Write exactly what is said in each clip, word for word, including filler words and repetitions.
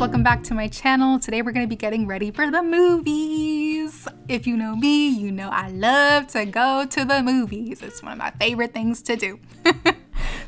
welcome back to my channel. Today we're gonna be getting ready for the movies. If you know me, you know I love to go to the movies. It's one of my favorite things to do.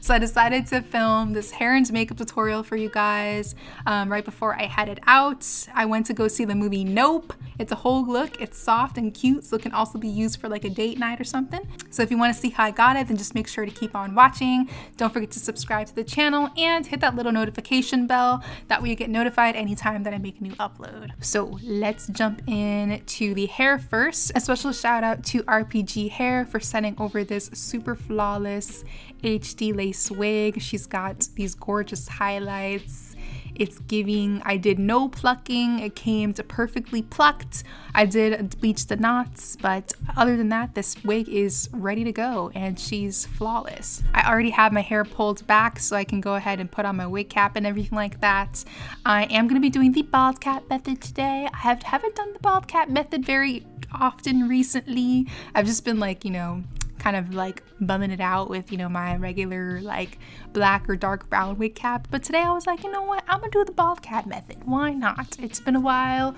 So I decided to film this hair and makeup tutorial for you guys um, right before I headed out. I went to go see the movie Nope. It's a whole look. It's soft and cute, so it can also be used for like a date night or something. So if you want to see how I got it, then just make sure to keep on watching. Don't forget to subscribe to the channel and hit that little notification bell. That way you get notified anytime that I make a new upload. So let's jump in to the hair first. A special shout out to R P G Hair for sending over this super flawless H D lace wig. She's got these gorgeous highlights. It's giving, I did no plucking. It came to perfectly plucked. I did bleach the knots, but other than that, this wig is ready to go and she's flawless. I already have my hair pulled back so I can go ahead and put on my wig cap and everything like that. I am gonna be doing the bald cap method today. I have, haven't done the bald cap method very often recently. I've just been like, you know, kind of like bumming it out with, you know, my regular like black or dark brown wig cap. But today I was like, you know what, I'm gonna do the bald cap method. Why not? It's been a while,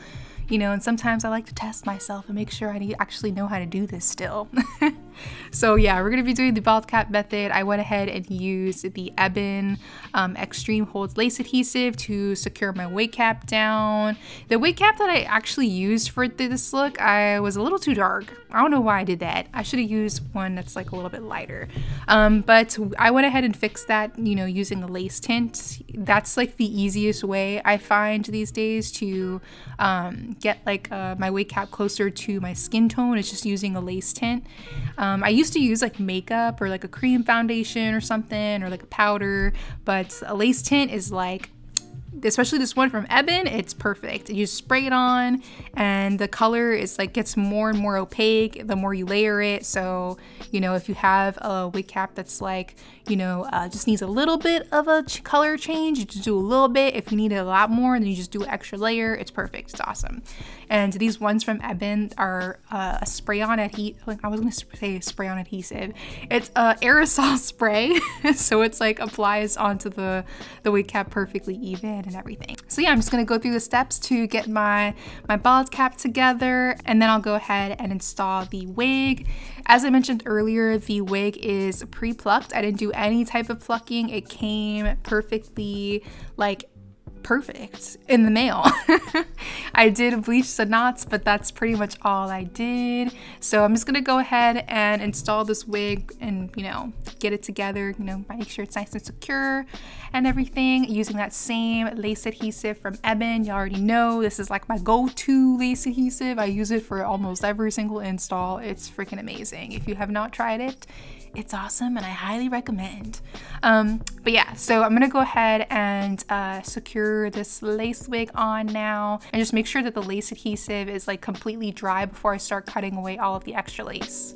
you know, and sometimes I like to test myself and make sure I actually know how to do this still. So yeah, we're gonna be doing the bald cap method. I went ahead and used the Ebon um, Extreme Hold Lace Adhesive to secure my wig cap down. The wig cap that I actually used for this look, I was a little too dark. I don't know why I did that. I should have used one that's like a little bit lighter. Um, but I went ahead and fixed that, you know, using a lace tint. That's like the easiest way I find these days to um, get like uh, my wig cap closer to my skin tone. It's just using a lace tint. Um, I used to use like makeup or like a cream foundation or something, or like a powder, but a lace tint is like, especially this one from Ebon, it's perfect. You spray it on and the color is like gets more and more opaque the more you layer it. So, you know, if you have a wig cap that's like, you know, uh, just needs a little bit of a color change, you just do a little bit. If you need it a lot more, then you just do an extra layer. It's perfect. It's awesome. And these ones from Ebon are uh, a spray-on adhesive. Like I was gonna say spray-on adhesive. It's a aerosol spray, so it's like applies onto the the wig cap perfectly even and everything. So yeah, I'm just gonna go through the steps to get my my bald cap together, and then I'll go ahead and install the wig. As I mentioned earlier, the wig is pre-plucked. I didn't do any type of plucking. It came perfectly like perfect in the mail. I did bleach the knots, but that's pretty much all I did. So I'm just gonna go ahead and install this wig and, you know, get it together, you know, make sure it's nice and secure and everything, using that same lace adhesive from Ebon. You already know this is like my go-to lace adhesive. I use it for almost every single install. It's freaking amazing. If you have not tried it, it's awesome and I highly recommend. Um, but yeah, so I'm gonna go ahead and uh, secure this lace wig on now, and just make sure that the lace adhesive is like completely dry before I start cutting away all of the extra lace.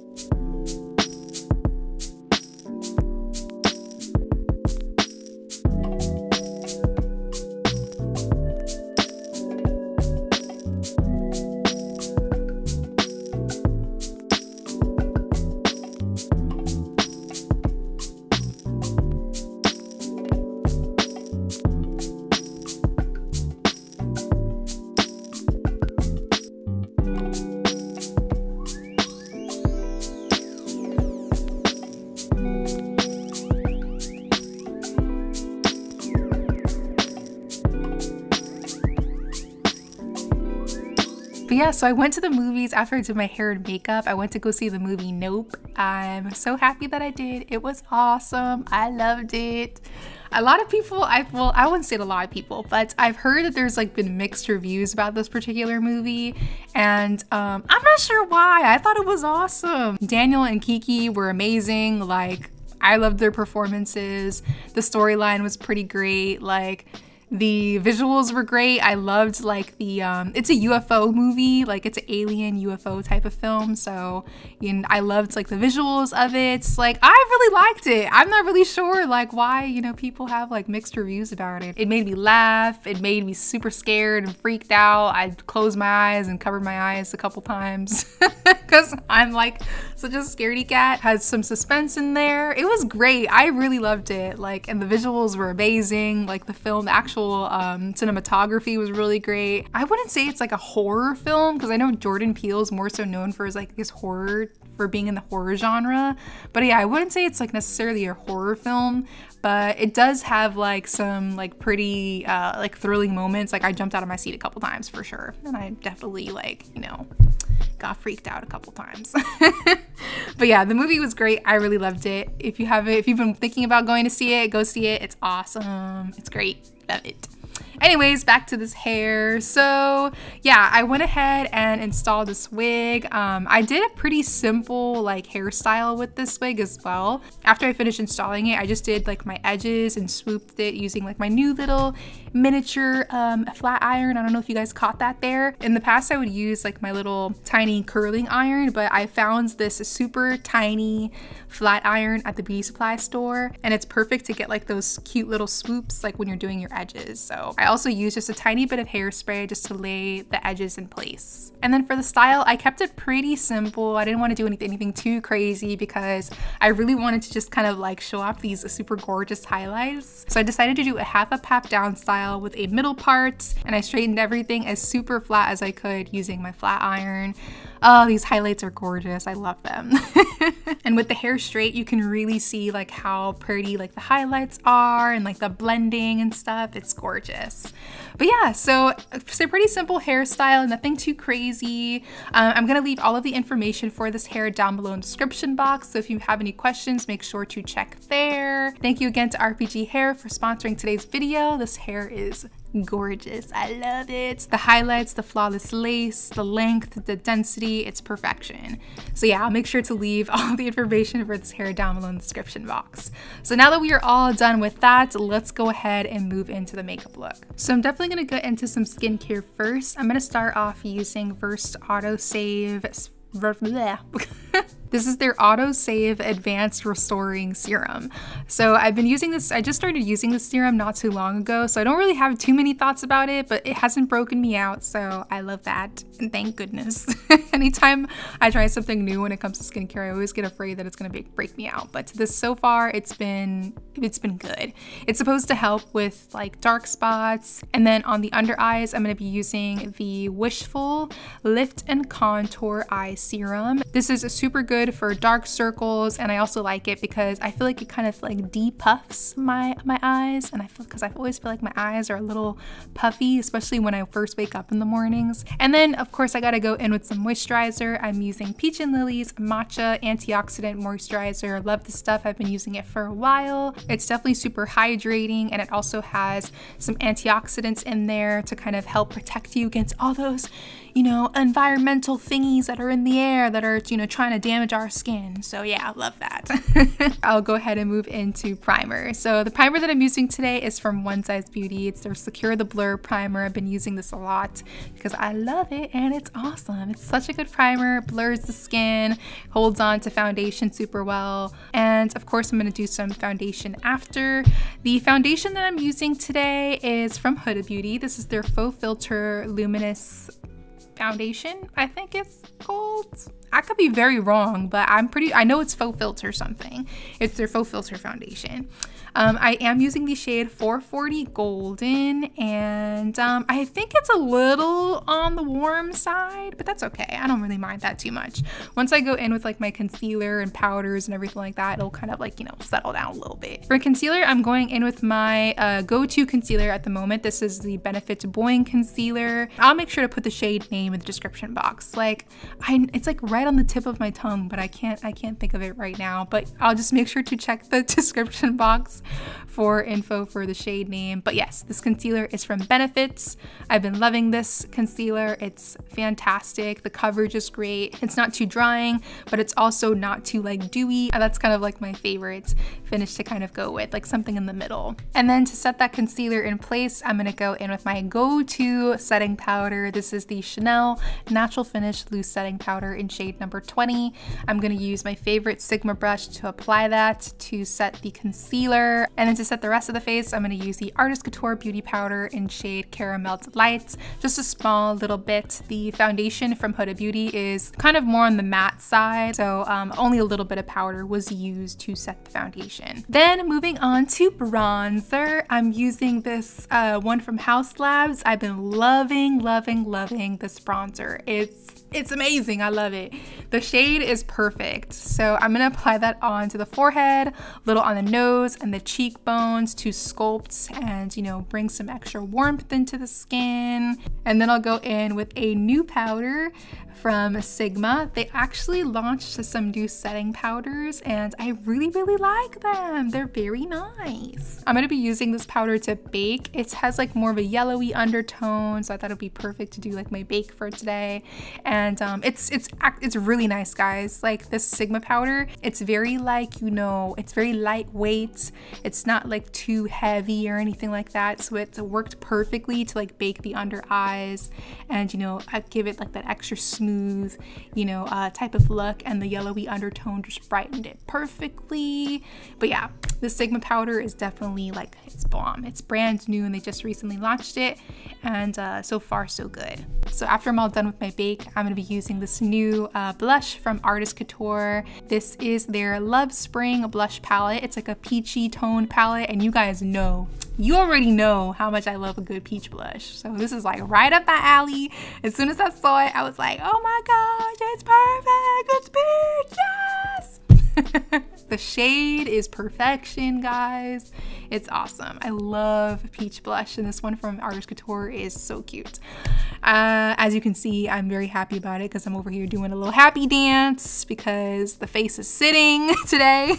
But yeah, so I went to the movies after I did my hair and makeup. I went to go see the movie Nope. I'm so happy that I did. It was awesome. I loved it. A lot of people, I well, I wouldn't say a lot of people, but I've heard that there's like been mixed reviews about this particular movie, and um, I'm not sure why. I thought it was awesome. Daniel and Kiki were amazing. Like, I loved their performances. The storyline was pretty great. Like, the visuals were great. I loved like the, um, it's a U F O movie, like it's an alien U F O type of film. So, you know, I loved like the visuals of it. Like, I really liked it. I'm not really sure like why, you know, people have like mixed reviews about it. It made me laugh. It made me super scared and freaked out. I closed my eyes and covered my eyes a couple times because I'm like such a scaredy cat. Had some suspense in there. It was great. I really loved it. Like, and the visuals were amazing. Like the film, the actual actual um, cinematography was really great. I wouldn't say it's like a horror film, because I know Jordan Peele's more so known for his like his horror, for being in the horror genre. But yeah, I wouldn't say it's like necessarily a horror film, but it does have like some like pretty uh, like thrilling moments. Like I jumped out of my seat a couple times for sure. And I definitely like, you know, got freaked out a couple times. But yeah, the movie was great. I really loved it. If you haven't, if you've been thinking about going to see it, go see it. It's awesome. It's great. Love it. Anyways, back to this hair. So yeah, I went ahead and installed this wig. Um, I did a pretty simple like hairstyle with this wig as well. After I finished installing it, I just did like my edges and swooped it using like my new little miniature um, flat iron. I don't know if you guys caught that there. In the past, I would use like my little tiny curling iron, but I found this super tiny flat iron at the beauty supply store, and it's perfect to get like those cute little swoops like when you're doing your edges. So I also used just a tiny bit of hairspray just to lay the edges in place. And then for the style, I kept it pretty simple. I didn't want to do anything, anything too crazy because I really wanted to just kind of like show off these super gorgeous highlights. So I decided to do a half up, half down style with a middle part, and I straightened everything as super flat as I could using my flat iron. Oh, these highlights are gorgeous. I love them. And with the hair straight, you can really see like how pretty like the highlights are and like the blending and stuff. It's gorgeous. But yeah, so it's a pretty simple hairstyle, nothing too crazy. Um, I'm gonna leave all of the information for this hair down below in the description box. So if you have any questions, make sure to check there. Thank you again to R P G Hair for sponsoring today's video. This hair is gorgeous. I love it. The highlights, the flawless lace, the length, the density, it's perfection. So yeah, I'll make sure to leave all the information for this hair down below in the description box. So now that we are all done with that, let's go ahead and move into the makeup look. So I'm definitely going to go into some skincare first. I'm going to start off using Versed Autosave. This is their Autosave Advanced Restoring Serum. So I've been using this, I just started using this serum not too long ago, so I don't really have too many thoughts about it, but it hasn't broken me out, so I love that, and thank goodness. Anytime I try something new when it comes to skincare, I always get afraid that it's gonna break me out, but this so far, it's been, it's been good. It's supposed to help with like dark spots, and then on the under eyes, I'm gonna be using the Wishful Lift and Contour Eye Serum. This is a super good for dark circles, and I also like it because I feel like it kind of like de-puffs my my eyes, and I feel, because I always feel like my eyes are a little puffy, especially when I first wake up in the mornings. And then of course I gotta go in with some moisturizer. I'm using Peach and Lily's Matcha Antioxidant Moisturizer. Love this stuff. I've been using it for a while. It's definitely super hydrating, and it also has some antioxidants in there to kind of help protect you against all those, you know, environmental thingies that are in the air that are, you know, trying to damage our skin. So yeah, I love that. I'll go ahead and move into primer. So the primer that I'm using today is from One Size Beauty. It's their Secure the Blur primer. I've been using this a lot because I love it and it's awesome. It's such a good primer, blurs the skin, holds on to foundation super well. And of course I'm gonna do some foundation after. The foundation that I'm using today is from Huda Beauty. This is their Faux Filter Luminous Foundation, I think it's called. I could be very wrong, but I'm pretty, I know it's Faux Filter something. It's their Faux Filter foundation. Um, I am using the shade four forty Golden, and um, I think it's a little on the warm side, but that's okay. I don't really mind that too much. Once I go in with like my concealer and powders and everything like that, it'll kind of like, you know, settle down a little bit. For concealer, I'm going in with my uh, go-to concealer at the moment. This is the Benefit Boi-ing concealer. I'll make sure to put the shade name in the description box. Like, I, it's like right on the tip of my tongue, but I can't, I can't think of it right now, but I'll just make sure to check the description box for info for the shade name. But yes, this concealer is from Benefit. I've been loving this concealer. It's fantastic. The coverage is great. It's not too drying, but it's also not too like dewy. That's kind of like my favorite finish to kind of go with, like something in the middle. And then to set that concealer in place, I'm gonna go in with my go-to setting powder. This is the Chanel Natural Finish Loose Setting Powder in shade shade number twenty. I'm gonna use my favorite Sigma brush to apply that to set the concealer. And then to set the rest of the face, I'm gonna use the Artist Couture Beauty Powder in shade Cara Melt Light, just a small little bit. The foundation from Huda Beauty is kind of more on the matte side, so um, only a little bit of powder was used to set the foundation. Then moving on to bronzer, I'm using this uh, one from House Labs. I've been loving, loving, loving this bronzer. It's it's amazing, I love it. The shade is perfect. So I'm gonna apply that onto the forehead, a little on the nose and the cheekbones to sculpt and, you know, bring some extra warmth into the skin. And then I'll go in with a new powder from Sigma. They actually launched some new setting powders and I really, really like them. They're very nice. I'm gonna be using this powder to bake. It has like more of a yellowy undertone, so I thought it'd be perfect to do like my bake for today. And um, it's it's it's really nice, guys. Like this Sigma powder, it's very like, you know, it's very lightweight. It's not like too heavy or anything like that. So it's worked perfectly to like bake the under eyes and, you know, I give it like that extra smooth Smooth, you know, uh, type of look, and the yellowy undertone just brightened it perfectly. But yeah, the Sigma powder is definitely like, it's bomb. It's brand new and they just recently launched it, and uh, so far so good. So after I'm all done with my bake, I'm gonna be using this new uh, blush from Artist Couture. This is their Love Spring blush palette. It's like a peachy toned palette, and you guys know, you already know how much I love a good peach blush. So this is like right up my alley. As soon as I saw it, I was like, oh my gosh, it's perfect, it's peach, yes! The shade is perfection, guys. It's awesome. I love peach blush, and this one from Artist Couture is so cute. Uh, as you can see, I'm very happy about it because I'm over here doing a little happy dance because the face is sitting today.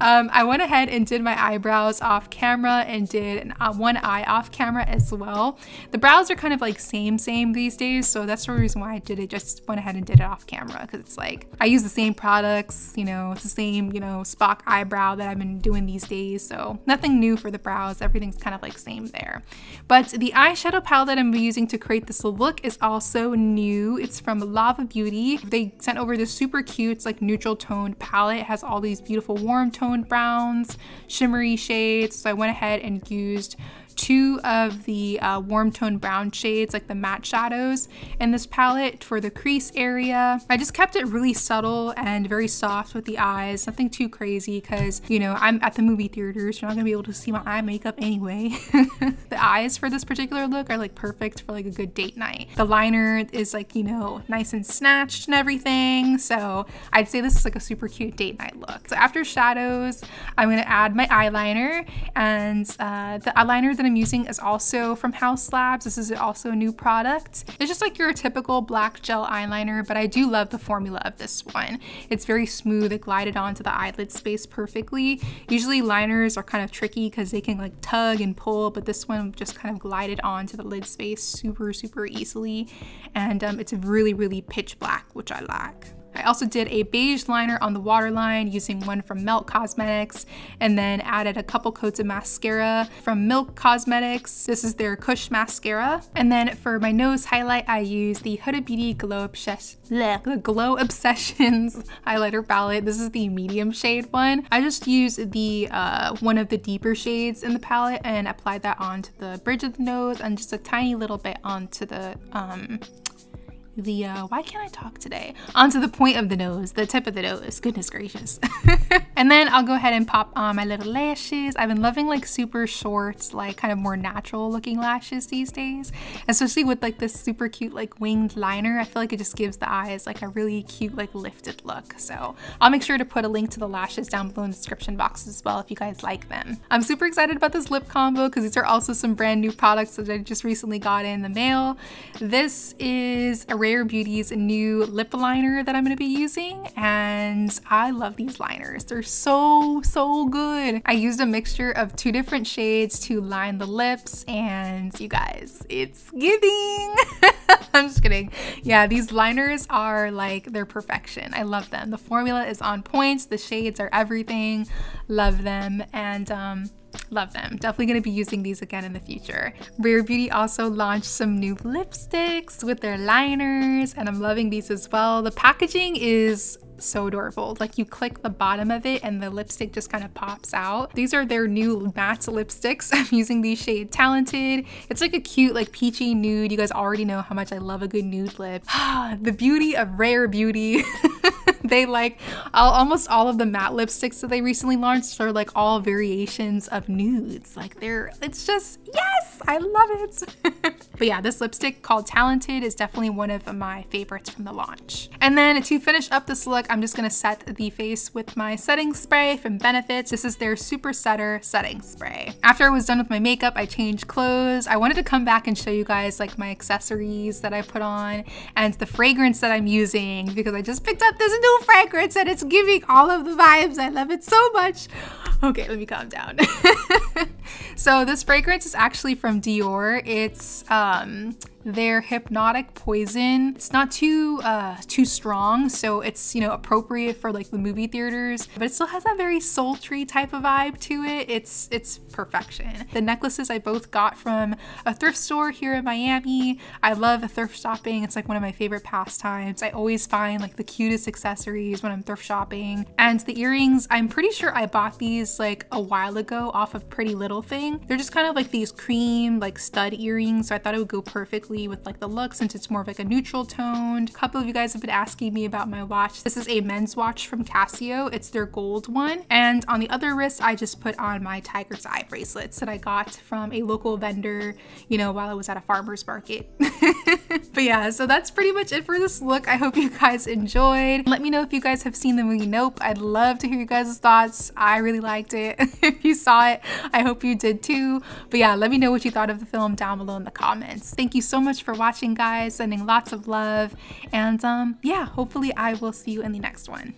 um, I went ahead and did my eyebrows off camera and did an, uh, one eye off camera as well. The brows are kind of like same same these days, so that's the reason why I did it. Just went ahead and did it off camera because it's like I use the same products, you know, it's the same, you know, Spock eyebrow that I've been doing these days, so nothing new for the brows. Everything's kind of like same there. But the eyeshadow palette that I'm using to create this look is also new. It's from Lava Beauty. They sent over this super cute like neutral toned palette. It has all these beautiful warm toned browns, shimmery shades, so I went ahead and used two of the uh, warm tone brown shades, like the matte shadows in this palette for the crease area. I just kept it really subtle and very soft with the eyes, nothing too crazy because, you know, I'm at the movie theaters, so you're not gonna be able to see my eye makeup anyway. The eyes for this particular look are like perfect for like a good date night. The liner is like, you know, nice and snatched and everything, so I'd say this is like a super cute date night look. So after shadows, I'm gonna add my eyeliner, and uh, the eyeliner that I'm using is also from House Labs. This is also a new product. It's just like your typical black gel eyeliner, but I do love the formula of this one. It's very smooth. It glided onto the eyelid space perfectly. Usually liners are kind of tricky because they can like tug and pull, but this one just kind of glided onto the lid space super, super easily. And um, it's really, really pitch black, which I like. I also did a beige liner on the waterline using one from Melt Cosmetics, and then added a couple coats of mascara from Milk Cosmetics. This is their Kush Mascara. And then for my nose highlight, I used the Huda Beauty Glow Obsessions, the Glow Obsessions highlighter palette. This is the medium shade one. I just used the uh, one of the deeper shades in the palette and applied that onto the bridge of the nose and just a tiny little bit onto the um, the uh why can't I talk today onto the point of the nose, the tip of the nose, goodness gracious. And then I'll go ahead and pop on my little lashes. I've been loving like super short, like kind of more natural looking lashes these days, especially with like this super cute like winged liner. I feel like it just gives the eyes like a really cute like lifted look. So I'll make sure to put a link to the lashes down below in the description box as well if you guys like them. I'm super excited about this lip combo because these are also some brand new products that I just recently got in the mail. This is a Rare Beauty's new lip liner that I'm going to be using, and I love these liners. They're so, so good. I used a mixture of two different shades to line the lips, and you guys, it's giving. I'm just kidding. Yeah, these liners are like, they're perfection. I love them. The formula is on point. The shades are everything. Love them. And um, Love them. Definitely going to be using these again in the future. Rare Beauty also launched some new lipsticks with their liners, and I'm loving these as well. The packaging is so adorable. Like, you click the bottom of it and the lipstick just kind of pops out. These are their new matte lipsticks. I'm using the shade Talented. It's like a cute, like, peachy nude. You guys already know how much I love a good nude lip. The beauty of Rare Beauty. They like all, almost all of the matte lipsticks that they recently launched are like all variations of nudes. Like, they're, it's just, yes, I love it. But yeah, this lipstick called Talented is definitely one of my favorites from the launch. And then to finish up this look, I'm just gonna set the face with my setting spray from Benefit. This is their Super Setter setting spray. After I was done with my makeup, I changed clothes. I wanted to come back and show you guys like my accessories that I put on and the fragrance that I'm using, because I just picked up this new fragrance and it's giving all of the vibes. I love it so much. Okay, let me calm down. So this fragrance is actually from Dior. It's um their Hypnotic Poison. It's not too uh too strong, so it's, you know, appropriate for like the movie theaters, but it still has that very sultry type of vibe to it. It's it's perfection. The necklaces I both got from a thrift store here in Miami. I love thrift shopping. It's like one of my favorite pastimes. I always find like the cutest accessories when I'm thrift shopping. And the earrings, I'm pretty sure I bought these like a while ago off of Pretty Little Thing. They're just kind of like these cream like stud earrings, so I thought it would go perfectly with like the look, since it's more of like a neutral toned. A couple of you guys have been asking me about my watch. This is a men's watch from Casio. It's their gold one. And on the other wrist, I just put on my tiger's eye bracelets that I got from a local vendor, you know, while I was at a farmer's market. But yeah, so that's pretty much it for this look. I hope you guys enjoyed. Let me know if you guys have seen the movie Nope. I'd love to hear you guys' thoughts. I really liked it. If you saw it, I hope you did too. But yeah, let me know what you thought of the film down below in the comments. Thank you so much. much for watching, guys. Sending lots of love, and um yeah, hopefully I will see you in the next one.